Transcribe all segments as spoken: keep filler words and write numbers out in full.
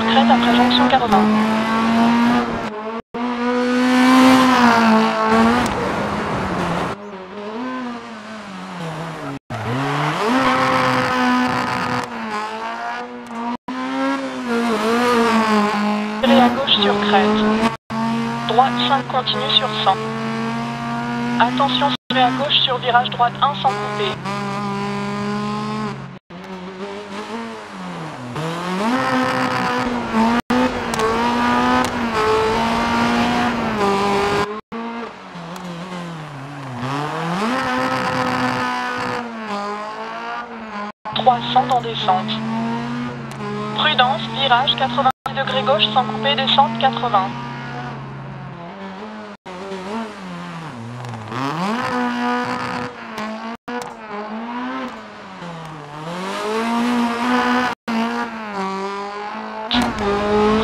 sur Crète après jonction quatre-vingts. Tirez à gauche sur Crète. Droite cinq continue sur cent. Attention, tirez à gauche sur virage droite un sans couper. trois cents en descente. Prudence, virage quatre-vingt degrés gauche sans couper, descente quatre-vingts.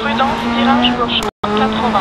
Prudence, virage gauche quatre-vingts.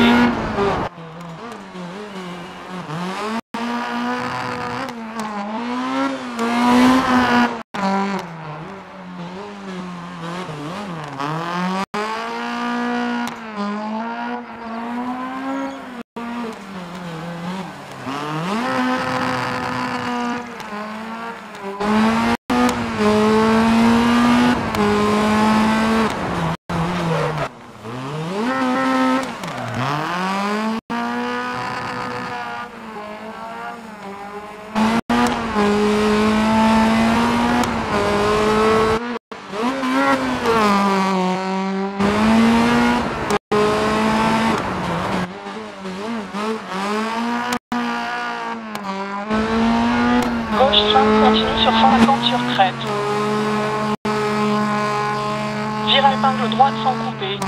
Sur cent cinquante sur Crète. Vire épingle droite sans couper.